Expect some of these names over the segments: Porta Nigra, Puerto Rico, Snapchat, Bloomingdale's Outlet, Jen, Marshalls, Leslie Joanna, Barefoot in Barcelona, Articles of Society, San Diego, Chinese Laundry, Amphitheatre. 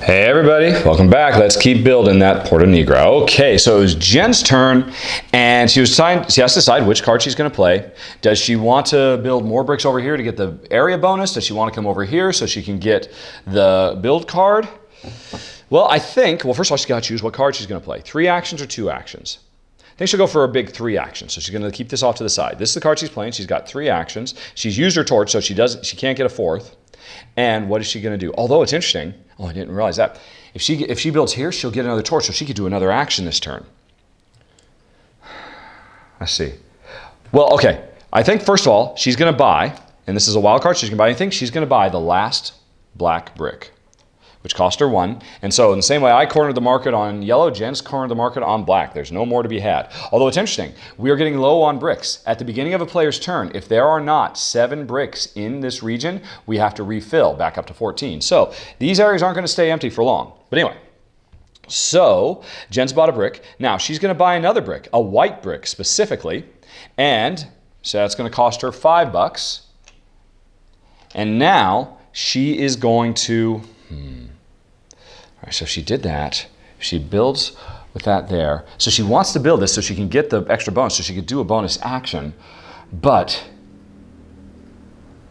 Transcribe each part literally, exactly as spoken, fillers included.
Hey everybody, welcome back. Let's keep building that Porta Nigra. Okay, so it was Jen's turn, and she was trying, she has to decide which card she's going to play. Does she want to build more bricks over here to get the area bonus? Does she want to come over here so she can get the build card? Well, I think, well, first of all, she's got to choose what card she's going to play. Three actions or two actions? I think she'll go for a big three action. So she's going to keep this off to the side. This is the card she's playing. She's got three actions. She's used her torch, so she doesn't, she can't get a fourth. And what is she going to do? Although it's interesting, oh, I didn't realize that. If she, if she builds here, she'll get another torch, so she could do another action this turn. Let's see. Well, okay. I think, first of all, she's going to buy, and this is a wild card, she's going to buy anything. She's going to buy the last black brick, which cost her one. And so in the same way I cornered the market on yellow, Jen's cornered the market on black. There's no more to be had. Although it's interesting, we are getting low on bricks. At the beginning of a player's turn, if there are not seven bricks in this region, we have to refill back up to fourteen. So these areas aren't going to stay empty for long. But anyway, so Jen's bought a brick. Now she's going to buy another brick, a white brick specifically. And so that's going to cost her five bucks. And now she is going to... Hmm. All right, so if she did that, she builds with that there. So she wants to build this so she can get the extra bonus, so she could do a bonus action. But,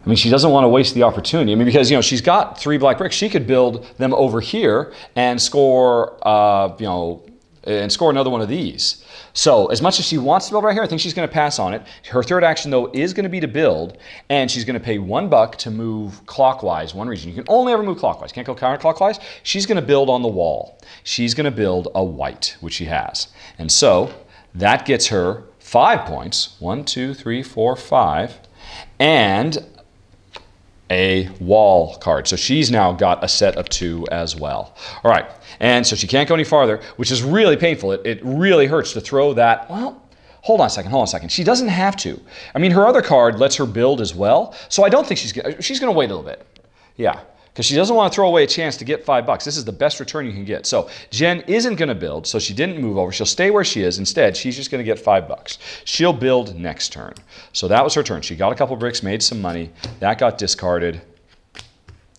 I mean, she doesn't want to waste the opportunity. I mean, because, you know, she's got three black bricks. She could build them over here and score, uh, you know, and score another one of these. So as much as she wants to build right here, I think she's going to pass on it. Her third action, though, is going to be to build, and she's going to pay one buck to move clockwise one region. You can only ever move clockwise. Can't go counterclockwise. She's going to build on the wall. She's going to build a white, which she has. And so that gets her five points. One, two, three, four, five. And a wall card. So she's now got a set of two as well. All right. And so she can't go any farther, which is really painful. It, it really hurts to throw that. Well, hold on a second, hold on a second. She doesn't have to. I mean, her other card lets her build as well. So I don't think she's gonna, she's going to wait a little bit. Yeah. Because she doesn't want to throw away a chance to get five bucks. This is the best return you can get. So Jen isn't going to build, so she didn't move over. She'll stay where she is. Instead, she's just going to get five bucks. She'll build next turn. So that was her turn. She got a couple bricks, made some money. That got discarded.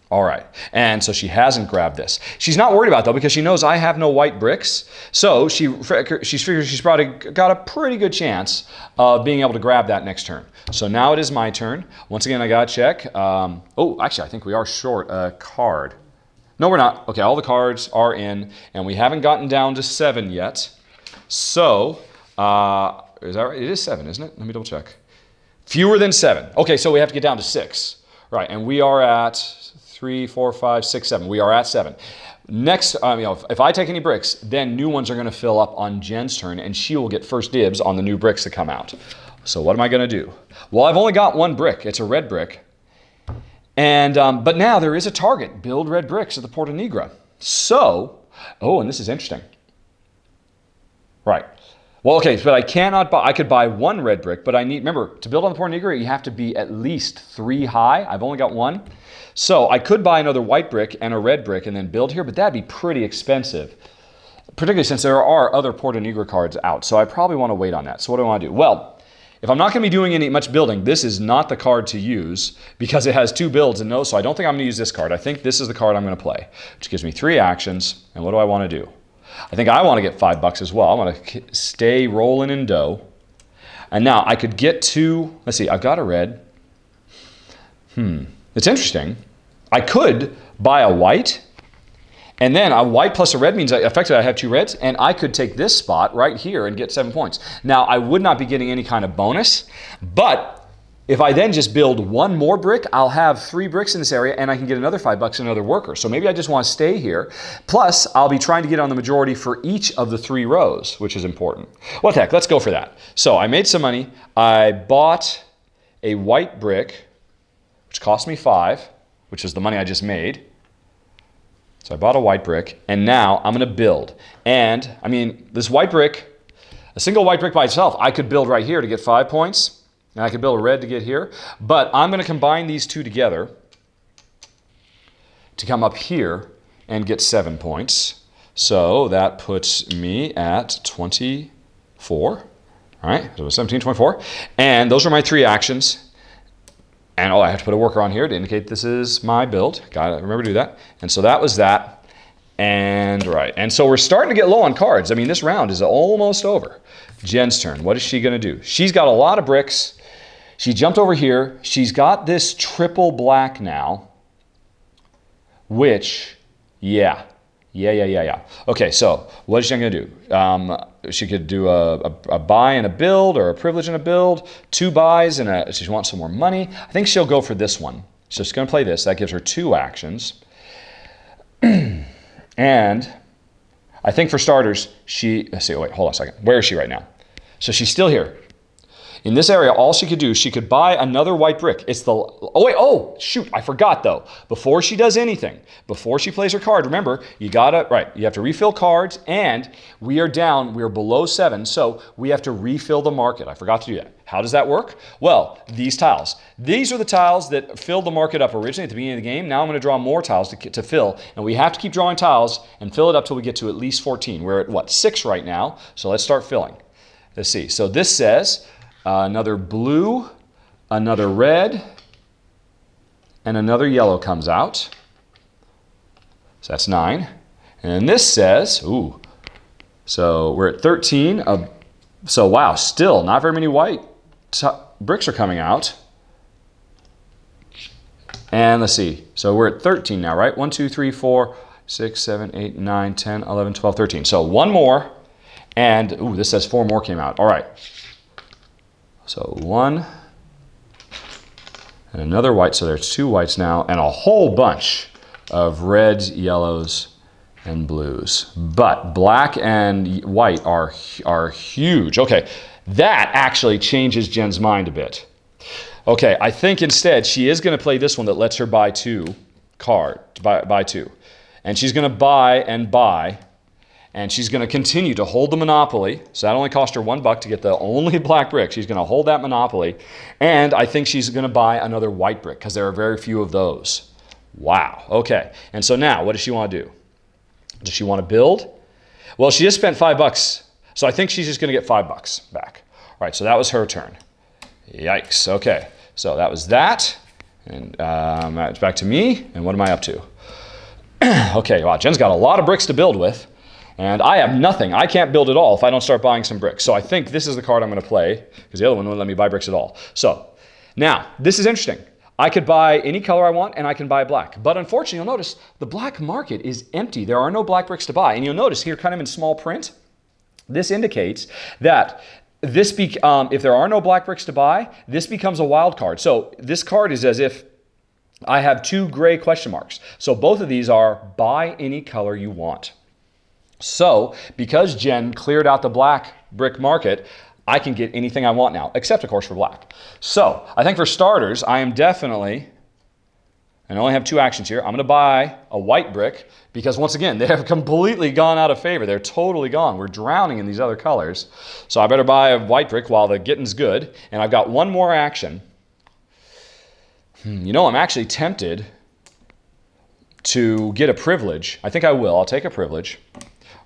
All right. And so she hasn't grabbed this. She's not worried about it, though, because she knows I have no white bricks. So she she's figured she's probably got a pretty good chance of being able to grab that next turn. So now it is my turn. Once again, I got to check. Um, oh, actually, I think we are short a card. No, we're not. Okay, all the cards are in, and we haven't gotten down to seven yet. So, uh, is that right? It is seven, isn't it? Let me double check. Fewer than seven. Okay, so we have to get down to six. Right, and we are at three, four, five, six, seven. We are at seven. Next, um, you know, if, if I take any bricks, then new ones are going to fill up on Jen's turn, and she will get first dibs on the new bricks that come out. So what am I going to do? Well, I've only got one brick. It's a red brick. And, um, but now there is a target. Build red bricks at the Porta Nigra. So, oh, and this is interesting. Right. Well, okay, but I cannot buy, I could buy one red brick, but I need, remember, to build on the Porta Nigra, you have to be at least three high. I've only got one. So I could buy another white brick and a red brick and then build here, but that'd be pretty expensive. Particularly since there are other Porta Nigra cards out. So I probably want to wait on that. So what do I want to do? Well, if I'm not going to be doing any much building, this is not the card to use because it has two builds and no, so I don't think I'm going to use this card. I think this is the card I'm going to play, which gives me three actions. And what do I want to do? I think I want to get five bucks as well. I want to stay rolling in dough. And now I could get to, let's see, I've got a red. Hmm. It's interesting. I could buy a white. And then a white plus a red means effectively I have two reds, and I could take this spot right here and get seven points. Now, I would not be getting any kind of bonus, but if I then just build one more brick, I'll have three bricks in this area, and I can get another five bucks and another worker. So maybe I just want to stay here. Plus, I'll be trying to get on the majority for each of the three rows, which is important. What the heck? Let's go for that. So I made some money. I bought a white brick, which cost me five, which is the money I just made. So I bought a white brick, and now I'm going to build. And, I mean, this white brick, a single white brick by itself, I could build right here to get five points, and I could build a red to get here. But I'm going to combine these two together to come up here and get seven points. So that puts me at twenty-four. All right, so seventeen, twenty-four. And those are my three actions. And oh, I have to put a worker on here to indicate this is my build. Got to remember to do that. And so that was that. and right. And so we're starting to get low on cards. I mean, this round is almost over. Jen's turn. What is she going to do? She's got a lot of bricks. She jumped over here. She's got this triple black now, which, yeah. Yeah, yeah, yeah, yeah. Okay, so what is Jen going to do? Um, she could do a, a, a buy and a build, or a privilege and a build, two buys and a, she wants some more money. I think she'll go for this one. So she's going to play this. That gives her two actions. And I think for starters, she, let's see, oh wait, hold on a second. Where is she right now? So she's still here. In this area, all she could do, she could buy another white brick. It's the, oh wait, oh, shoot, I forgot though. Before she does anything, before she plays her card, remember, you gotta, right, you have to refill cards, and we are down, we are below seven, so we have to refill the market. I forgot to do that. How does that work? Well, these tiles. These are the tiles that filled the market up originally at the beginning of the game. Now I'm gonna draw more tiles to, to fill, and we have to keep drawing tiles and fill it up till we get to at least fourteen. We're at, what, six right now, so let's start filling. Let's see, so this says, Uh, another blue, another red, and another yellow comes out. So that's nine. And this says, ooh, so we're at thirteen. Uh, so wow, still not very many white bricks are coming out. And let's see, so we're at thirteen now, right? one, two, three, four, six, seven, eight, nine, ten, eleven, twelve, thirteen. So one more, and ooh, this says four more came out. All right. So one and another white, so there's two whites now, and a whole bunch of reds, yellows, and blues. But black and white are, are huge. Okay, that actually changes Jen's mind a bit. Okay, I think instead she is gonna play this one that lets her buy two card, buy, buy two. And she's gonna buy and buy, and she's going to continue to hold the monopoly. So that only cost her one buck to get the only black brick. She's going to hold that monopoly. And I think she's going to buy another white brick because there are very few of those. Wow. Okay. And so now what does she want to do? Does she want to build? Well, she just spent five bucks. So I think she's just going to get five bucks back. All right. So that was her turn. Yikes. Okay. So that was that. And um, that's back to me. And what am I up to? Okay. Wow. Jen's got a lot of bricks to build with. And I have nothing. I can't build at all if I don't start buying some bricks. So I think this is the card I'm going to play, because the other one wouldn't let me buy bricks at all. So now, this is interesting. I could buy any color I want, and I can buy black. But unfortunately, you'll notice the black market is empty. There are no black bricks to buy. And you'll notice here, kind of in small print, this indicates that this be um, if there are no black bricks to buy, this becomes a wild card. So this card is as if I have two gray question marks. So both of these are buy any color you want. So, because Jen cleared out the black brick market, I can get anything I want now, except, of course, for black. So, I think for starters, I am definitely, and I only have two actions here, I'm going to buy a white brick, because once again, they have completely gone out of favor. They're totally gone. We're drowning in these other colors. So, I better buy a white brick while the getting's good, and I've got one more action. Hmm, you know, I'm actually tempted to get a privilege. I think I will. I'll take a privilege.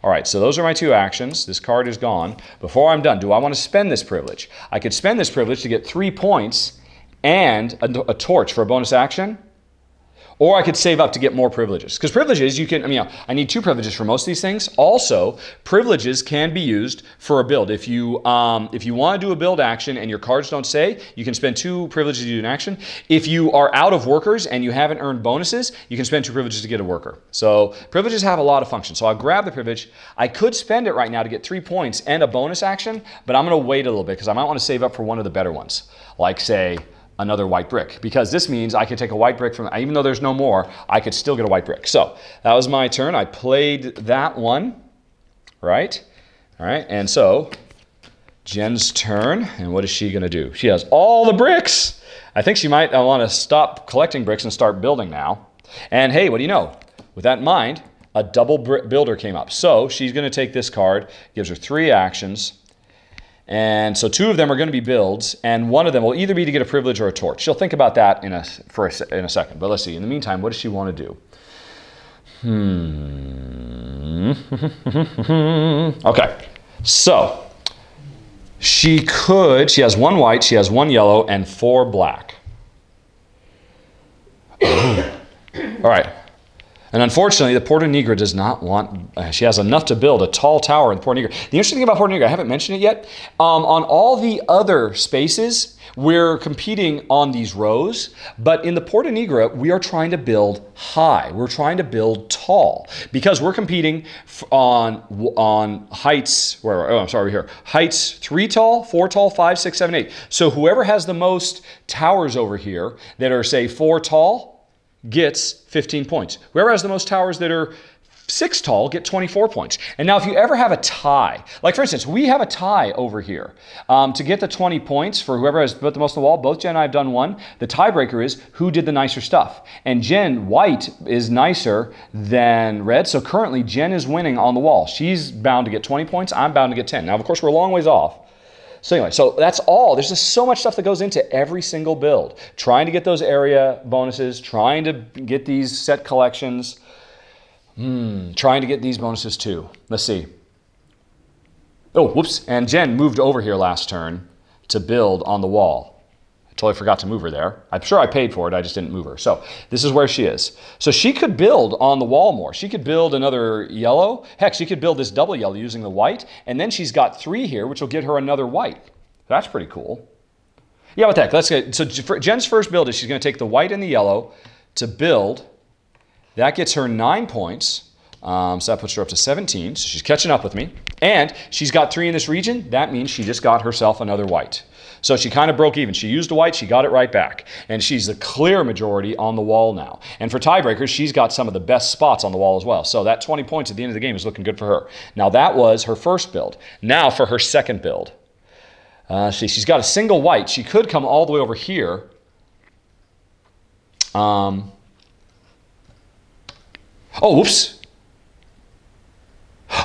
All right, so those are my two actions. This card is gone. Before I'm done, do I want to spend this privilege? I could spend this privilege to get three points and a, a torch for a bonus action, or I could save up to get more privileges. Because privileges, you can, I mean, I need two privileges for most of these things. Also, privileges can be used for a build. If you, um, if you want to do a build action and your cards don't say, you can spend two privileges to do an action. If you are out of workers and you haven't earned bonuses, you can spend two privileges to get a worker. So privileges have a lot of functions. So I'll grab the privilege. I could spend it right now to get three points and a bonus action, but I'm going to wait a little bit because I might want to save up for one of the better ones. Like, say, another white brick, because this means I could take a white brick from, even though there's no more, I could still get a white brick. So that was my turn. I played that one, right? All right, and so Jen's turn, and what is she gonna do? She has all the bricks. I think she might wanna stop collecting bricks and start building now. And hey, what do you know? With that in mind, a double brick builder came up. So she's gonna take this card, gives her three actions. And so two of them are going to be builds, and one of them will either be to get a privilege or a torch. She'll think about that in a, for a, in a second. But let's see. In the meantime, what does she want to do? Hmm. Okay. So she could, she has one white, she has one yellow, and four black. All right. And unfortunately, the Porta Nigra does not want, uh, she has enough to build a tall tower in the Porta Nigra. The interesting thing about Porta Nigra, I haven't mentioned it yet, um, on all the other spaces, we're competing on these rows, but in the Porta Nigra, we are trying to build high. We're trying to build tall because we're competing on, on heights, where, oh, I'm sorry, we're here, heights three tall, four tall, five, six, seven, eight. So whoever has the most towers over here that are, say, four tall, gets fifteen points. Whoever has the most towers that are six tall get twenty-four points. And now if you ever have a tie, like for instance, we have a tie over here. Um, to get the twenty points for whoever has put the most on the wall, both Jen and I have done one. The tiebreaker is who did the nicer stuff. And Jen, white is nicer than red. So currently Jen is winning on the wall. She's bound to get twenty points. I'm bound to get ten. Now, of course, we're a long ways off. So anyway, so that's all. There's just so much stuff that goes into every single build. Trying to get those area bonuses, trying to get these set collections, mm, trying to get these bonuses too. Let's see. Oh, whoops. And Jen moved over here last turn to build on the wall. I totally forgot to move her there. I'm sure I paid for it. I just didn't move her. So this is where she is. So she could build on the wall more. She could build another yellow. Heck, she could build this double yellow using the white. And then she's got three here, which will get her another white. That's pretty cool. Yeah, what the heck? Let's get, so Jen's first build is she's going to take the white and the yellow to build. That gets her nine points. Um, so that puts her up to seventeen. So she's catching up with me. And she's got three in this region. That means she just got herself another white. So she kind of broke even. She used a white, she got it right back. And she's the clear majority on the wall now. And for tiebreakers, she's got some of the best spots on the wall as well. So that twenty points at the end of the game is looking good for her. Now that was her first build. Now for her second build. Uh, she, she's got a single white. She could come all the way over here. Um, oh, whoops.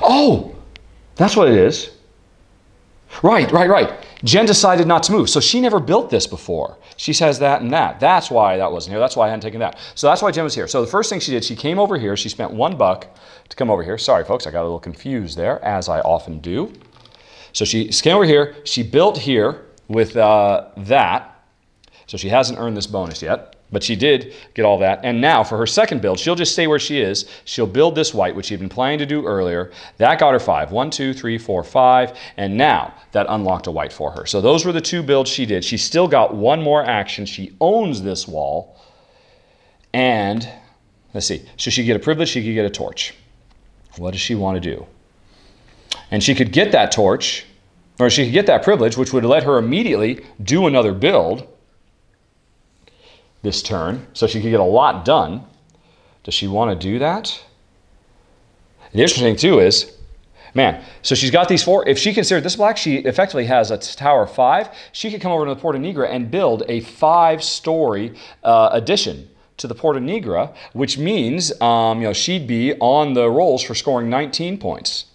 Oh, that's what it is. Right, right, right. Jen decided not to move. So she never built this before. She says that and that. That's why that wasn't here. That's why I hadn't taken that. So that's why Jen was here. So the first thing she did, she came over here. She spent one buck to come over here. Sorry, folks. I got a little confused there, as I often do. So she came over here. She built here with uh, that. So she hasn't earned this bonus yet, but she did get all that. And now for her second build, she'll just stay where she is. She'll build this white, which she'd been planning to do earlier. That got her five. One, two, three, four, five. And now that unlocked a white for her. So those were the two builds she did. She still got one more action. She owns this wall. And let's see. So she could get a privilege. She could get a torch. What does she want to do? And she could get that torch, or she could get that privilege, which would let her immediately do another build this turn, so she could get a lot done. Does she want to do that? The interesting thing too is, man, so she's got these four. If she considered this black, she effectively has a tower five. She could come over to the Porta Nigra and build a five-story uh, addition to the Porta Nigra, which means um, you know, she'd be on the rolls for scoring nineteen points.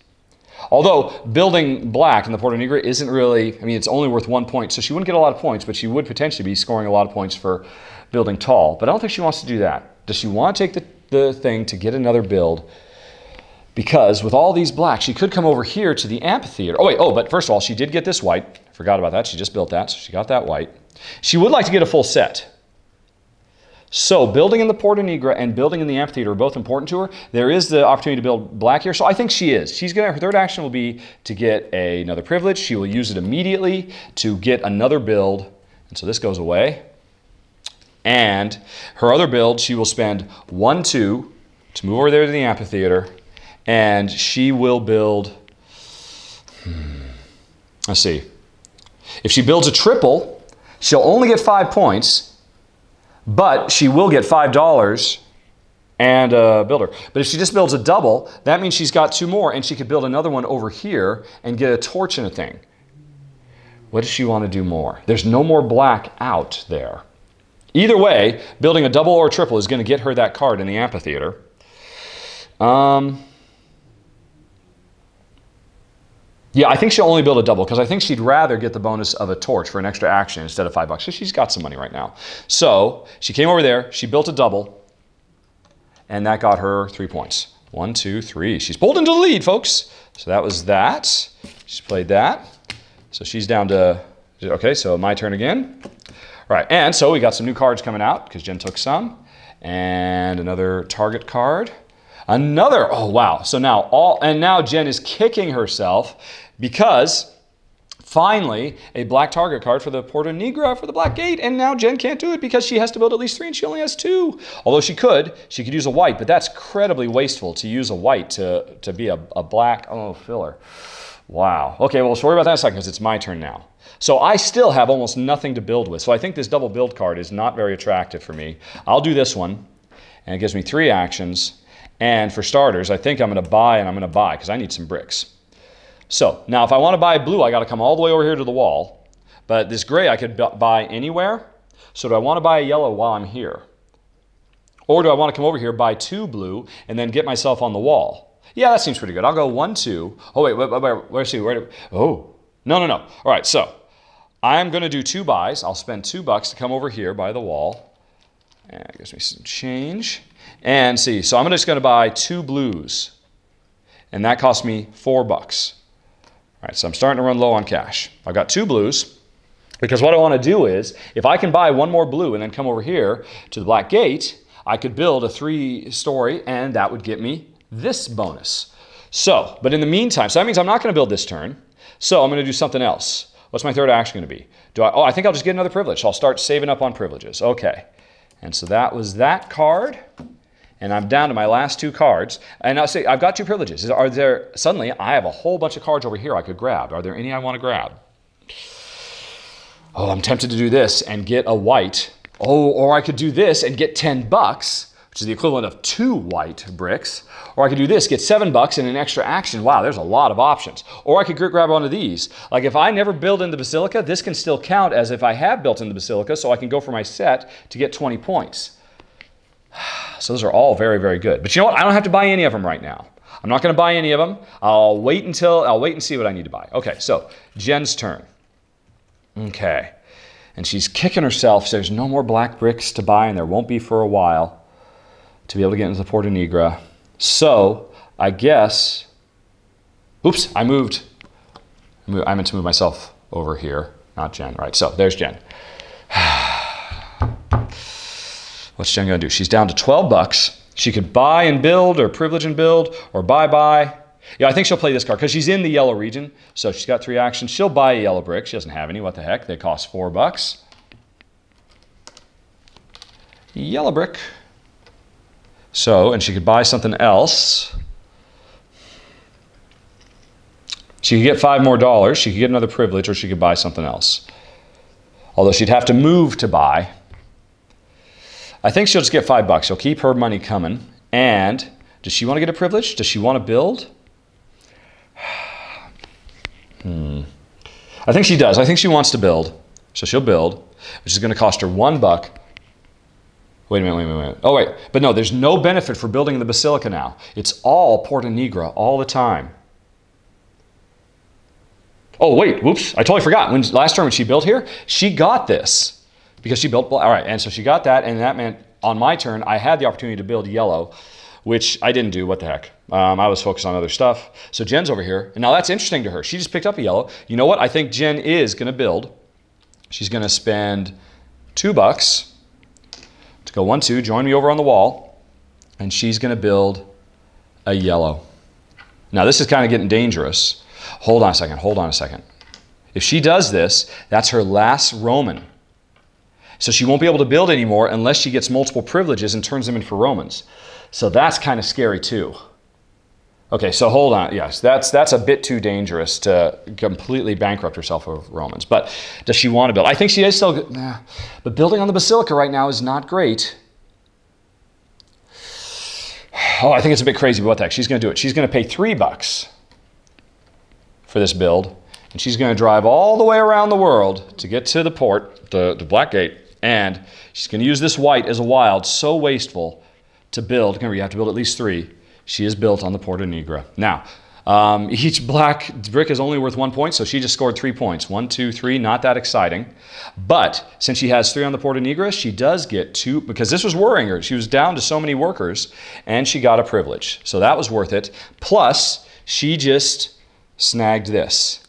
Although building black in the Porta Nigra isn't really, I mean, it's only worth one point, so she wouldn't get a lot of points, but she would potentially be scoring a lot of points for building tall. But I don't think she wants to do that. Does she want to take the, the thing to get another build? Because with all these blacks, she could come over here to the amphitheater. Oh, wait, oh, but first of all, she did get this white. Forgot about that. She just built that, so she got that white. She would like to get a full set. So building in the Porta Nigra and building in the amphitheater are both important to her. There is the opportunity to build black here. So I think she is. She's gonna, her third action will be to get a, another privilege. She will use it immediately to get another build. And so this goes away. And her other build, she will spend one, two to move over there to the amphitheater. And she will build, hmm, let's see. If she builds a triple, she'll only get five points. But she will get five dollars and a builder. But if she just builds a double, that means she's got two more, and she could build another one over here and get a torch and a thing. What does she want to do more? There's no more black out there. Either way, building a double or a triple is going to get her that card in the amphitheater. Um, yeah, I think she'll only build a double because I think she'd rather get the bonus of a torch for an extra action instead of five bucks. So she's got some money right now. So she came over there, she built a double, and that got her three points. One, two, three. She's pulled into the lead, folks. So that was that. She's played that. So she's down to, okay, so my turn again. All right, and so we got some new cards coming out because Jen took some. and another target card. Another, oh wow. So now all, and now Jen is kicking herself because finally a black target card for the Porta Nigra, for the black gate, and now Jen can't do it because she has to build at least three and she only has two. Although she could, she could use a white, but that's incredibly wasteful to use a white to, to be a, a black, oh, filler. Wow. Okay, well, so worry about that in a second because it's my turn now. So I still have almost nothing to build with. So I think this double build card is not very attractive for me. I'll do this one, and it gives me three actions. And for starters, I think I'm going to buy and I'm going to buy because I need some bricks. So now if I want to buy blue, I got to come all the way over here to the wall. But this gray I could buy anywhere. So do I want to buy a yellow while I'm here? Or do I want to come over here, buy two blue, and then get myself on the wall? Yeah, that seems pretty good. I'll go one, two. Oh, wait, wait, wait, wait, wait, wait, wait. Oh, no, no, no. All right, so I'm going to do two buys. I'll spend two bucks to come over here by the wall. And that gives me some change. And see, so I'm just going to buy two blues. And that cost me four bucks. All right, so I'm starting to run low on cash. I've got two blues. Because what I want to do is, if I can buy one more blue and then come over here to the black gate, I could build a three-story, and that would get me this bonus. So, but in the meantime, so that means I'm not going to build this turn. So I'm going to do something else. What's my third action going to be? Do I, oh, I think I'll just get another privilege. I'll start saving up on privileges. Okay. And so that was that card. And I'm down to my last two cards. And I'll say, I've got two privileges. Are there, suddenly I have a whole bunch of cards over here I could grab. Are there any I want to grab? Oh, I'm tempted to do this and get a white. Oh, or I could do this and get ten bucks, which is the equivalent of two white bricks. Or I could do this, get seven bucks and an extra action. Wow, there's a lot of options. Or I could grab onto these. Like if I never build in the Basilica, this can still count as if I have built in the Basilica, so I can go for my set to get twenty points. So those are all very, very good. But you know what? I don't have to buy any of them right now. I'm not going to buy any of them. I'll wait until, I'll wait and see what I need to buy. Okay, so Jen's turn. Okay. And she's kicking herself. So there's no more black bricks to buy, and there won't be for a while to be able to get into the Porta Nigra. So I guess, oops, I moved. I meant to move myself over here, not Jen. Right, so there's Jen. What's Jen gonna do? She's down to twelve bucks. She could buy and build, or privilege and build, or buy, buy. Yeah, I think she'll play this card because she's in the yellow region. So she's got three actions. She'll buy a yellow brick. She doesn't have any. What the heck? They cost four bucks. Yellow brick. So, and she could buy something else. She could get five more dollars. She could get another privilege, or she could buy something else. Although she'd have to move to buy. I think she'll just get five bucks. She'll keep her money coming. And does she want to get a privilege? Does she want to build? hmm. I think she does. I think she wants to build. So she'll build, which is going to cost her one buck. Wait a minute, wait a minute, wait a minute. Oh, wait. But no, there's no benefit for building the Basilica now. It's all Porta Nigra all the time. Oh, wait. Whoops. I totally forgot. When, last time when she built here, she got this. Because she built, all right, and so she got that, and that meant on my turn, I had the opportunity to build yellow, which I didn't do, what the heck. Um, I was focused on other stuff. So Jen's over here, and now that's interesting to her. She just picked up a yellow. You know what? I think Jen is gonna build. She's gonna spend two bucks to go one, two, join me over on the wall, and she's gonna build a yellow. Now this is kind of getting dangerous. Hold on a second, hold on a second. If she does this, that's her last Roman. So she won't be able to build anymore unless she gets multiple privileges and turns them in for Romans. So that's kind of scary too. Okay, so hold on. Yes, that's that's a bit too dangerous to completely bankrupt herself of Romans. But does she want to build? I think she is still, nah. But building on the Basilica right now is not great. Oh, I think it's a bit crazy, but what the heck? She's going to do it. She's going to pay three bucks for this build. And she's going to drive all the way around the world to get to the port, the, the black gate. And she's going to use this white as a wild, so wasteful, to build. Remember, you have to build at least three. She is built on the Porta Nigra. Now, um, each black brick is only worth one point, so she just scored three points. One, two, three, not that exciting. But since she has three on the Porta Nigra, she does get two, because this was worrying her. She was down to so many workers, and she got a privilege. So that was worth it. Plus, she just snagged this.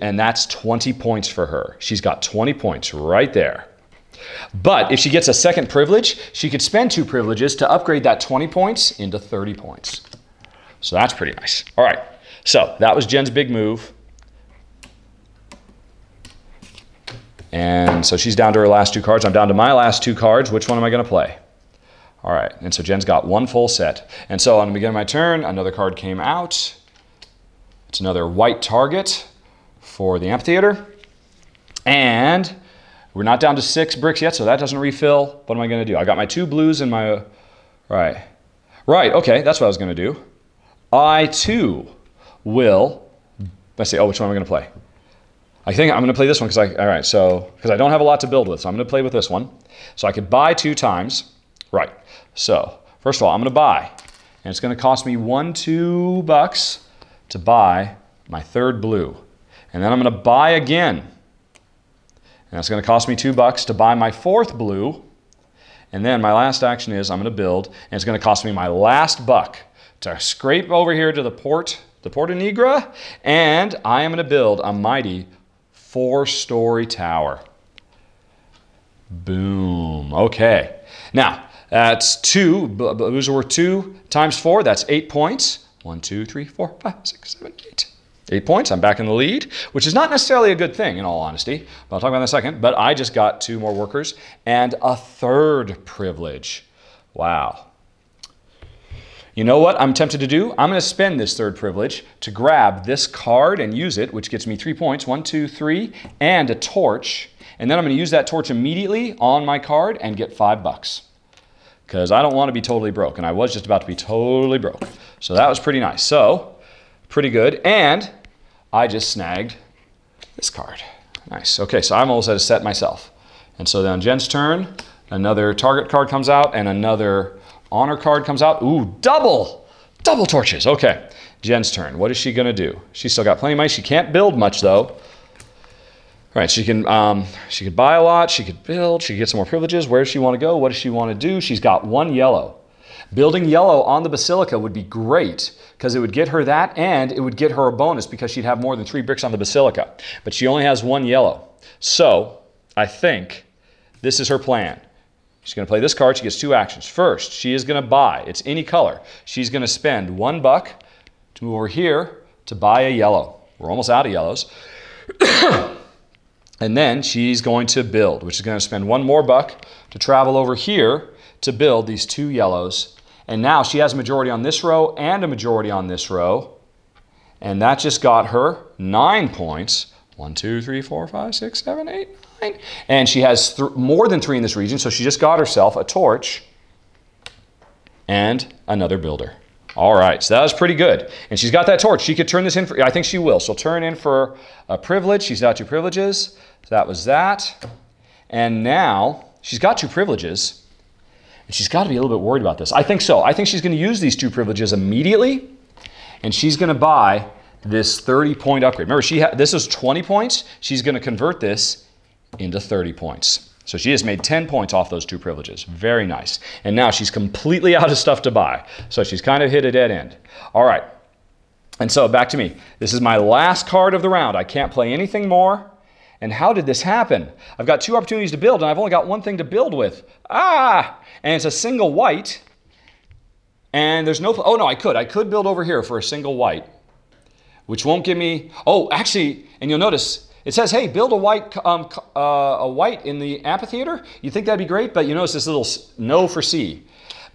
And that's twenty points for her. She's got twenty points right there. But if she gets a second privilege, she could spend two privileges to upgrade that twenty points into thirty points. So that's pretty nice. All right, so that was Jen's big move. And so she's down to her last two cards. I'm down to my last two cards. Which one am I going to play? All right, and so Jen's got one full set. And so on the beginning of my turn, another card came out. It's another white target for the amphitheater. And we're not down to six bricks yet, so that doesn't refill. What am I going to do? I got my two blues and my... Uh, right. Right, okay, that's what I was going to do. I, too, will... Let's see, oh, which one am I going to play? I think I'm going to play this one because I, all right, so, because I don't have a lot to build with, so I'm going to play with this one. So I could buy two times. Right, so first of all, I'm going to buy, and it's going to cost me one, two bucks to buy my third blue. And then I'm going to buy again, and that's going to cost me two bucks to buy my fourth blue. And then my last action is I'm going to build, and it's going to cost me my last buck to scrape over here to the port, the Porta Nigra, and I am going to build a mighty four-story tower. Boom. Okay. Now, that's two. Blues were two times four. That's eight points. One, two, three, four, five, six, seven, eight. Eight points. I'm back in the lead, which is not necessarily a good thing, in all honesty. But I'll talk about that in a second. But I just got two more workers and a third privilege. Wow. You know what I'm tempted to do? I'm going to spend this third privilege to grab this card and use it, which gets me three points, one, two, three, and a torch. And then I'm going to use that torch immediately on my card and get five bucks. Because I don't want to be totally broke, and I was just about to be totally broke. So that was pretty nice. So, pretty good. And I just snagged this card. Nice. Okay, so I'm almost at a set myself. And so then on Jen's turn, another target card comes out and another... honor card comes out. Ooh, double, double torches. Okay, Jen's turn. What is she gonna do? She's still got plenty of money. She can't build much though. All right, she can. Um, she could buy a lot. She could build. She could get some more privileges. Where does she want to go? What does she want to do? She's got one yellow. Building yellow on the basilica would be great because it would get her that, and it would get her a bonus because she'd have more than three bricks on the basilica. But she only has one yellow, so I think this is her plan. She's going to play this card. She gets two actions. First, she is going to buy. It's any color. She's going to spend one buck to move over here to buy a yellow. We're almost out of yellows. And then she's going to build, which is going to spend one more buck to travel over here to build these two yellows. And now she has a majority on this row and a majority on this row. And that just got her nine points. One, two, three, four, five, six, seven, eight, nine. And she has th- more than three in this region, so she just got herself a torch and another builder. All right, so that was pretty good. And she's got that torch. She could turn this in for, I think she will. She'll turn in for a privilege. She's got two privileges. So that was that. And now she's got two privileges. And she's got to be a little bit worried about this. I think so. I think she's going to use these two privileges immediately. And she's going to buy this thirty point upgrade. Remember, she ha this is twenty points. She's going to convert this into thirty points. So she has made ten points off those two privileges. Very nice. And now she's completely out of stuff to buy. So she's kind of hit a dead end. All right. And so back to me. This is my last card of the round. I can't play anything more. And how did this happen? I've got two opportunities to build, and I've only got one thing to build with. Ah! And it's a single white. And there's no... Oh, no, I could. I could build over here for a single white, which won't give me, oh, actually, and you'll notice, it says, hey, build a white um, uh, a white in the amphitheater. You think that'd be great, but you notice this little no for C.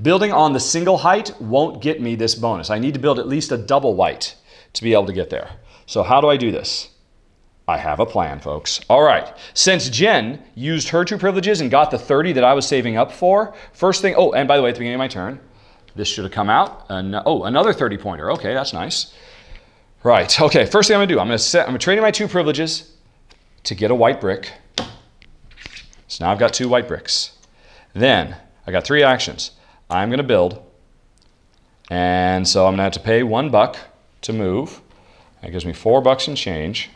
Building on the single height won't get me this bonus. I need to build at least a double white to be able to get there. So how do I do this? I have a plan, folks. All right, since Jen used her two privileges and got the thirty that I was saving up for, first thing, oh, and by the way, at the beginning of my turn, this should have come out. Uh, oh, another thirty pointer, okay, that's nice. Right, okay, first thing I'm gonna do, I'm gonna set, I'm gonna trade in my two privileges to get a white brick. So now I've got two white bricks. Then I got three actions. I'm gonna build, and so I'm gonna have to pay one buck to move. That gives me four bucks and change.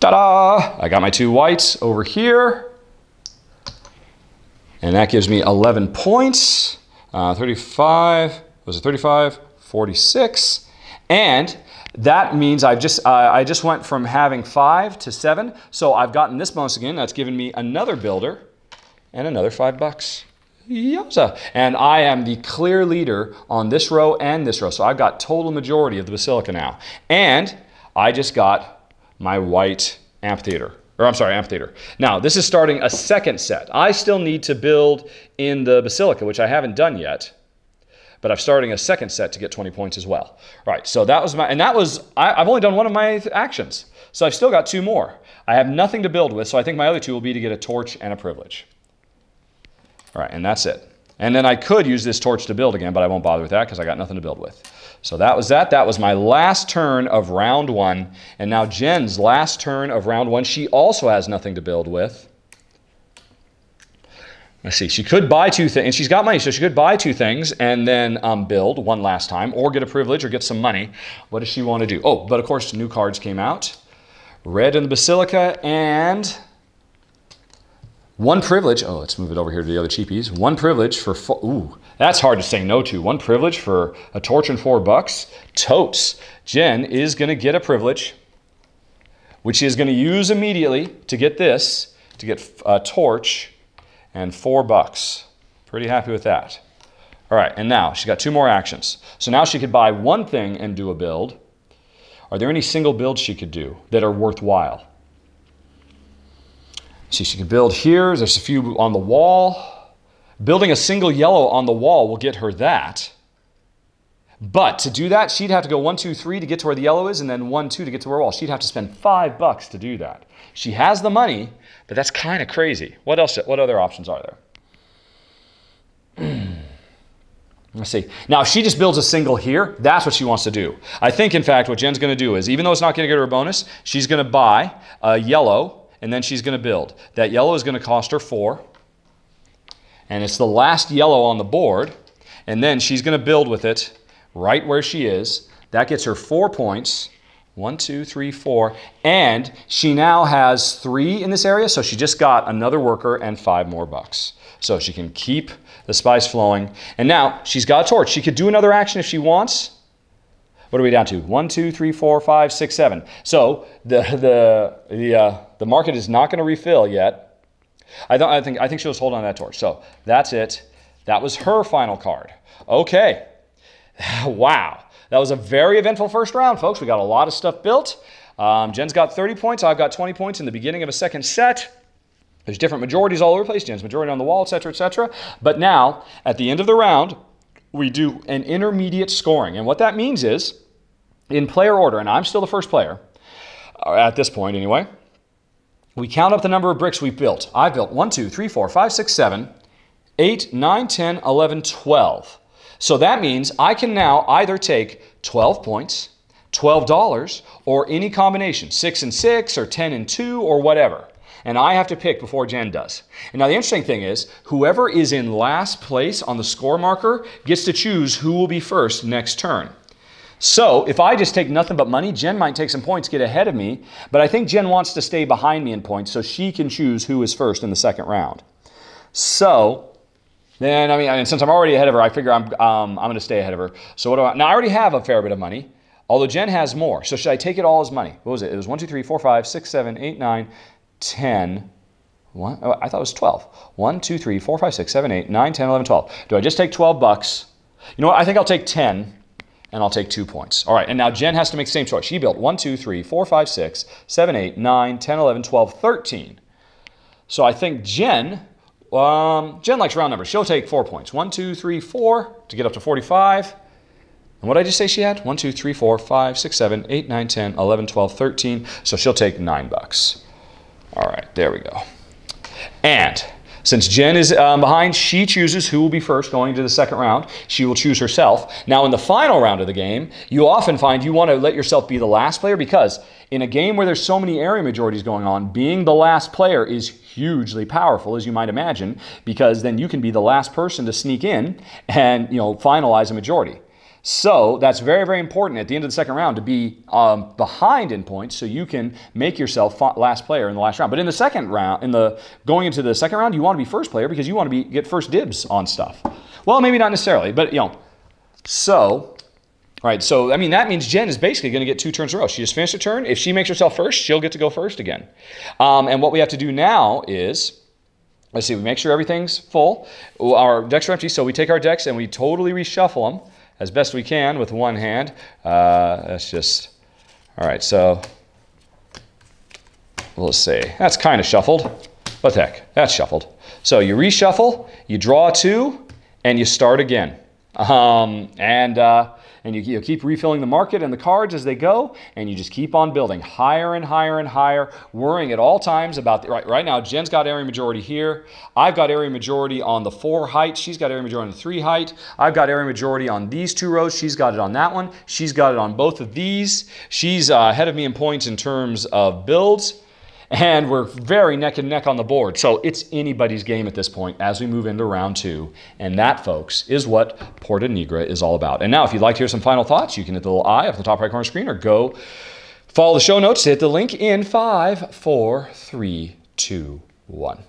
Ta-da! I got my two whites over here, and that gives me eleven points, uh, thirty-five, was it thirty-five? forty-six, And that means I've just, uh, I just went from having five to seven. So I've gotten this bonus again. That's given me another builder and another five bucks. Yowza. And I am the clear leader on this row and this row. So I've got total majority of the Basilica now. And I just got my white amphitheater. Or I'm sorry, amphitheater. Now, this is starting a second set. I still need to build in the Basilica, which I haven't done yet. But I'm starting a second set to get twenty points as well. All right, so that was my, and that was, I, I've only done one of my actions. So I've still got two more. I have nothing to build with, so I think my other two will be to get a torch and a privilege. All right, and that's it. And then I could use this torch to build again, but I won't bother with that because I got nothing to build with. So that was that. That was my last turn of round one. And now Jen's last turn of round one. She also has nothing to build with. Let's see. She could buy two things. And she's got money, so she could buy two things and then um, build one last time or get a privilege or get some money. What does she want to do? Oh, but of course, new cards came out. Red in the Basilica and one privilege. Oh, let's move it over here to the other cheapies. One privilege for, four, ooh, that's hard to say no to. One privilege for a torch and four bucks. Totes. Jen is going to get a privilege, which she is going to use immediately to get this, to get a torch and four bucks. Pretty happy with that. All right, and now she's got two more actions. So now she could buy one thing and do a build. Are there any single builds she could do that are worthwhile? See, she can build here. There's a few on the wall. Building a single yellow on the wall will get her that. But to do that, she'd have to go one, two, three to get to where the yellow is, and then one, two to get to her wall. She'd have to spend five bucks to do that. She has the money, but that's kind of crazy. What else? What other options are there? Let's see. Now, if she just builds a single here, that's what she wants to do. I think, in fact, what Jen's going to do is, even though it's not going to get her a bonus, she's going to buy a yellow, and then she's going to build. That yellow is going to cost her four. And it's the last yellow on the board. And then she's going to build with it right where she is. That gets her four points. One, two, three, four. And she now has three in this area. So she just got another worker and five more bucks. So she can keep the spice flowing. And now she's got a torch. She could do another action if she wants. What are we down to? One, two, three, four, five, six, seven. So the the the uh, the market is not going to refill yet. I don't. I think. I think she'll just hold on to that torch. So that's it. That was her final card. Okay. Wow. That was a very eventful first round, folks. We got a lot of stuff built. Um, Jen's got thirty points. I've got twenty points in the beginning of a second set. There's different majorities all over the place. Jen's majority on the wall, et cetera, et cetera. But now at the end of the round, we do an intermediate scoring. And what that means is, in player order, and I'm still the first player, at this point anyway, we count up the number of bricks we've built. I've built one, two, three, four, five, six, seven, eight, nine, ten, eleven, twelve. So that means I can now either take twelve points, twelve dollars, or any combination, six and six, or ten and two, or whatever. And I have to pick before Jen does. And now the interesting thing is, whoever is in last place on the score marker gets to choose who will be first next turn. So if I just take nothing but money, Jen might take some points, get ahead of me, but I think Jen wants to stay behind me in points so she can choose who is first in the second round. So then, I mean, I mean since I'm already ahead of her, I figure I'm, um, I'm gonna stay ahead of her. So what do I, now I already have a fair bit of money, although Jen has more. So should I take it all as money? What was it? It was one, two, three, four, five, six, seven, eight, nine, ten, one, oh, I thought it was twelve. one, two, three, four, five, six, seven, eight, nine, ten, eleven, twelve. Do I just take twelve bucks? You know what? I think I'll take ten and I'll take two points. All right, and now Jen has to make the same choice. She built one, two, three, four, five, six, seven, eight, nine, ten, eleven, twelve, thirteen. So I think Jen, um, Jen likes round numbers. She'll take four points. one, two, three, four to get up to forty-five. And what did I just say she had? one, two, three, four, five, six, seven, eight, nine, ten, eleven, twelve, thirteen. So she'll take nine bucks. All right, there we go. And since Jen is um, behind, she chooses who will be first going to the second round. She will choose herself. Now, in the final round of the game, you often find you want to let yourself be the last player because in a game where there's so many area majorities going on, being the last player is hugely powerful, as you might imagine, because then you can be the last person to sneak in and, you know, finalize a majority. So that's very, very important at the end of the second round to be um, behind in points so you can make yourself last player in the last round. But in the second round, in the going into the second round, you want to be first player because you want to be get first dibs on stuff. Well, maybe not necessarily, but you know. So Right, so I mean, that means Jen is basically going to get two turns in a row. She just finished her turn. If she makes herself first, she'll get to go first again. Um, and what we have to do now is, let's see, we make sure everything's full. Our decks are empty, so we take our decks and we totally reshuffle them as best we can with one hand. Uh, that's just, all right, so let's see. That's kind of shuffled. What the heck? That's shuffled. So you reshuffle, you draw two, and you start again. Um, and uh, and you, you keep refilling the market and the cards as they go, and you just keep on building higher and higher and higher, worrying at all times about, the, right, right now, Jen's got area majority here. I've got area majority on the four height. She's got area majority on the three height. I've got area majority on these two rows. She's got it on that one. She's got it on both of these. She's uh, ahead of me in points in terms of builds. And we're very neck and neck on the board. So it's anybody's game at this point as we move into round two. And that, folks, is what Porta Nigra is all about. And now, if you'd like to hear some final thoughts, you can hit the little eye up in the top right corner of the screen, or go follow the show notes to hit the link in five, four, three, two, one.